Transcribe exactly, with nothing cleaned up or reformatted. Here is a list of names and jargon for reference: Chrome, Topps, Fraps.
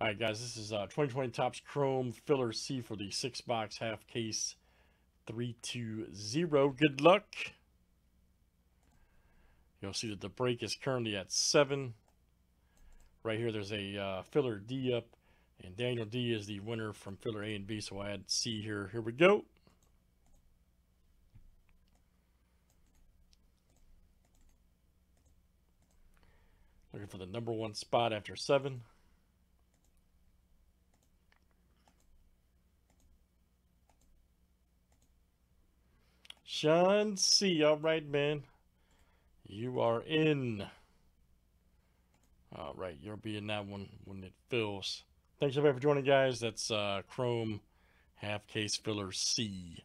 All right, guys, this is uh, twenty twenty Topps Chrome Filler C for the six box half case three two zero. Good luck. You'll see that the break is currently at seven. Right here, there's a uh, filler D up, and Daniel D is the winner from filler A and B, so I add C here. Here we go. Looking for the number one spot after seven. John C. All right, man. You are in. All right. You'll be in that one when it fills. Thanks everybody for joining, guys. That's uh, Chrome half case filler C.